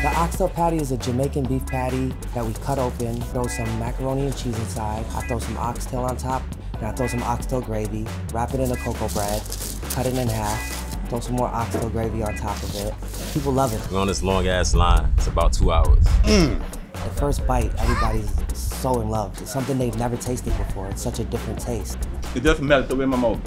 The oxtail patty is a Jamaican beef patty that we cut open, throw some macaroni and cheese inside, I throw some oxtail on top, and I throw some oxtail gravy, wrap it in a cocoa bread, cut it in half, throw some more oxtail gravy on top of it. People love it. We're on this long ass line, it's about 2 hours. The first bite, everybody's so in love. It's something they've never tasted before, it's such a different taste. It doesn't matter the way my mouth.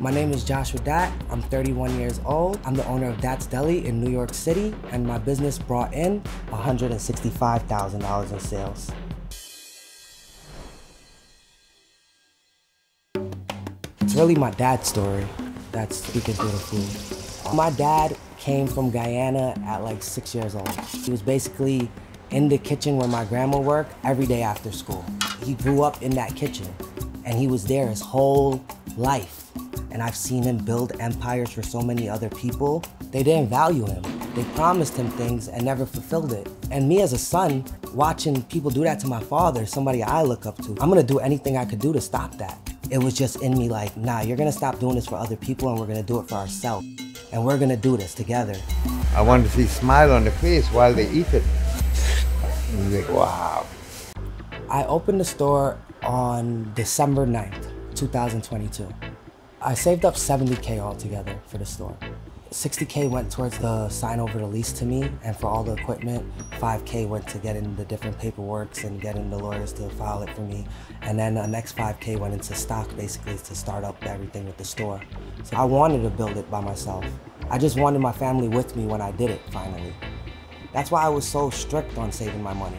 My name is Joshua Dat, I'm 31 years old. I'm the owner of Datz Deli in New York City, and my business brought in $165,000 in sales. It's really my dad's story that's speaking through the food. My dad came from Guyana at like 6 years old. He was basically in the kitchen where my grandma worked every day after school. He grew up in that kitchen, and he was there his whole life. And I've seen him build empires for so many other people. They didn't value him. They promised him things and never fulfilled it. And me as a son, watching people do that to my father, somebody I look up to, I'm gonna do anything I could do to stop that. It was just in me like, nah, you're gonna stop doing this for other people and we're gonna do it for ourselves. And we're gonna do this together. I wanted to see a smile on their face while they eat it. And like, wow. I opened the store on December 9th, 2022. I saved up $70K altogether for the store. $60K went towards the sign over the lease to me and for all the equipment. $5K went to getting the different paperworks and getting the lawyers to file it for me. And then the next $5K went into stock basically to start up everything with the store. So I wanted to build it by myself. I just wanted my family with me when I did it finally. That's why I was so strict on saving my money.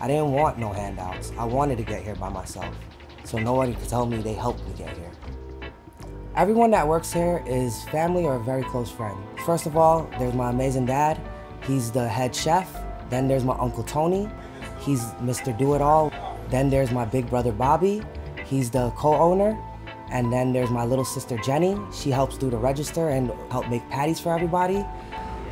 I didn't want no handouts. I wanted to get here by myself. So nobody could tell me they helped me get here. Everyone that works here is family or a very close friend. First of all, there's my amazing dad. He's the head chef. Then there's my uncle Tony. He's Mr. Do-It-All. Then there's my big brother Bobby. He's the co-owner. And then there's my little sister Jenny. She helps do the register and help make patties for everybody.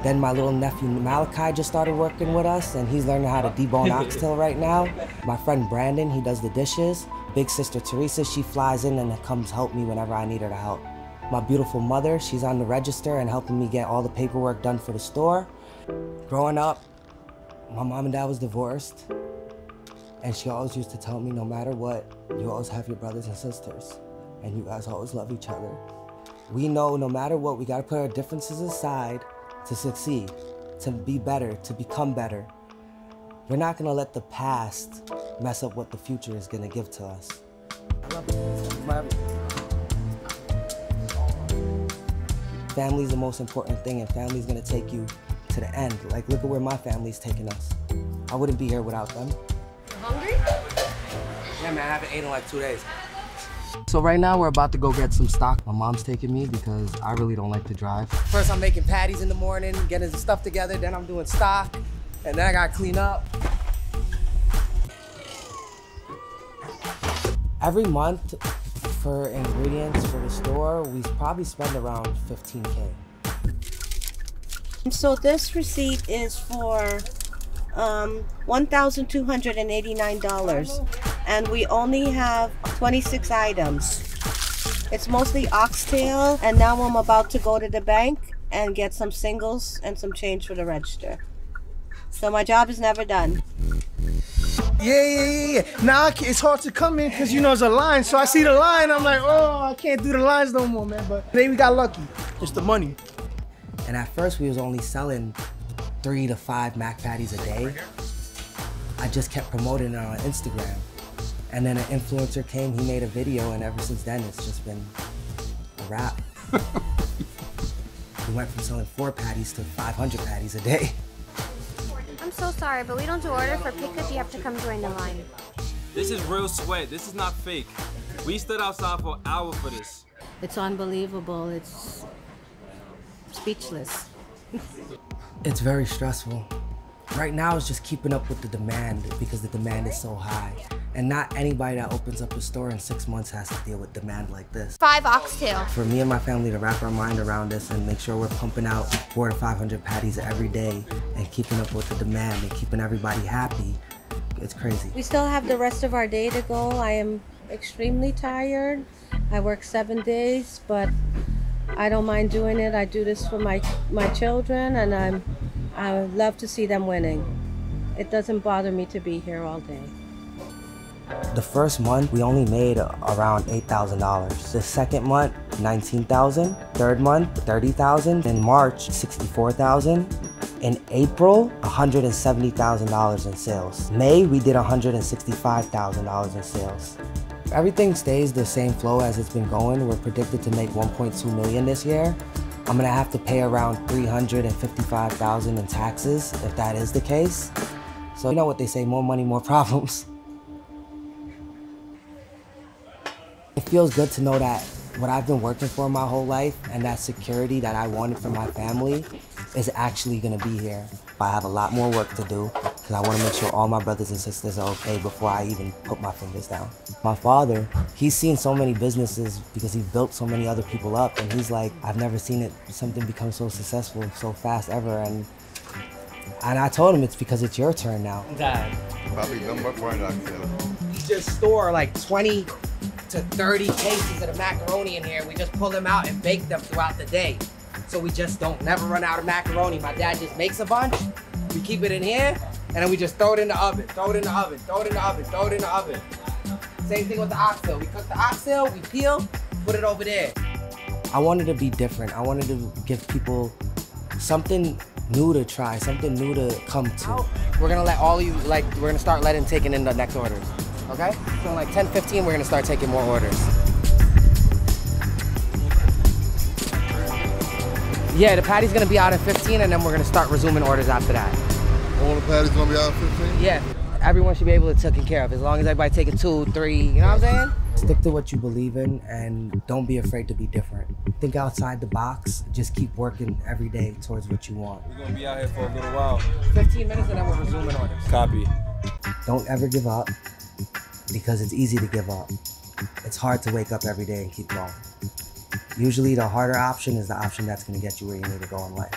Then my little nephew Malachi just started working with us and he's learning how to debone oxtail right now. My friend Brandon, he does the dishes. Big sister Teresa, she flies in and comes help me whenever I need her to help. My beautiful mother, she's on the register and helping me get all the paperwork done for the store. Growing up, my mom and dad was divorced. And she always used to tell me, no matter what, you always have your brothers and sisters. And you guys always love each other. We know no matter what, we gotta put our differences aside to succeed, to be better, to become better. We're not gonna let the past mess up what the future is gonna give to us. I love it. Family's the most important thing, and family's gonna take you to the end. Like, look at where my family's taking us. I wouldn't be here without them. You hungry? Yeah, man, I haven't ate in like 2 days. So right now we're about to go get some stock. My mom's taking me because I really don't like to drive. First I'm making patties in the morning, getting the stuff together, then I'm doing stock, and then I gotta clean up. Every month for ingredients for the store, we probably spend around $15K. So this receipt is for $1,289, and we only have 26 items. It's mostly oxtail, and now I'm about to go to the bank and get some singles and some change for the register. So my job is never done. Yeah. Now it's hard to come in because, you know, there's a line. So I see the line, I'm like, oh, I can't do the lines no more, man. But today we got lucky. It's the money. And at first we was only selling 3 to 5 mac patties a day. I just kept promoting it on Instagram. And then an influencer came, he made a video, and ever since then it's just been a wrap. We went from selling 4 patties to 500 patties a day. I'm so sorry, but we don't do order for pickup. You have to come join the line. This is real sweat. This is not fake. We stood outside for an hour for this. It's unbelievable. It's speechless. It's very stressful. Right now it's just keeping up with the demand because the demand is so high. And not anybody that opens up a store in 6 months has to deal with demand like this. 5 oxtail. For me and my family to wrap our mind around this and make sure we're pumping out 400 to 500 patties every day and keeping up with the demand and keeping everybody happy, it's crazy. We still have the rest of our day to go. I am extremely tired. I work 7 days, but I don't mind doing it. I do this for my children, and I'm I would love to see them winning. It doesn't bother me to be here all day. The first month, we only made around $8,000. The second month, $19,000. Third month, $30,000. In March, $64,000. In April, $170,000 in sales. May, we did $165,000 in sales. Everything stays the same flow as it's been going. We're predicted to make $1.2 million this year. I'm gonna have to pay around $355,000 in taxes, if that is the case. So you know what they say, more money, more problems. It feels good to know that what I've been working for my whole life and that security that I wanted for my family is actually gonna be here. I have a lot more work to do because I want to make sure all my brothers and sisters are okay before I even put my fingers down. My father, he's seen so many businesses because he built so many other people up, and he's like, I've never seen it, something become so successful so fast ever. And I told him it's because it's your turn now. Dad. Bobby, don't work for it. He just store like 20 to 30 cases of the macaroni in here. We just pull them out and bake them throughout the day. So we just don't never run out of macaroni. My dad just makes a bunch, we keep it in here, and then we just throw it in the oven, throw it in the oven, throw it in the oven, throw it in the oven. Same thing with the oxtail. We cook the oxtail, we peel, put it over there. I wanted to be different. I wanted to give people something new to try, something new to come to. We're gonna let all you, like, we're gonna start letting taking in the next orders, okay? So in like 10, 15, we're gonna start taking more orders. Yeah, the patty's gonna be out at 15, and then we're gonna start resuming orders after that. All the patties gonna be out at 15? Yeah, everyone should be able to take care of, as long as everybody taking 2, 3, you know what I'm saying? Stick to what you believe in, and don't be afraid to be different. Think outside the box, just keep working every day towards what you want. We're gonna be out here for a little while. 15 minutes, and then we're resuming orders. Copy. Don't ever give up, because it's easy to give up. It's hard to wake up every day and keep going. Usually the harder option is the option that's gonna get you where you need to go in life.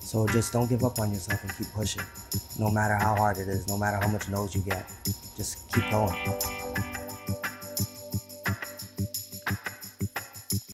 So just don't give up on yourself and keep pushing. No matter how hard it is, no matter how much no's you get, just keep going.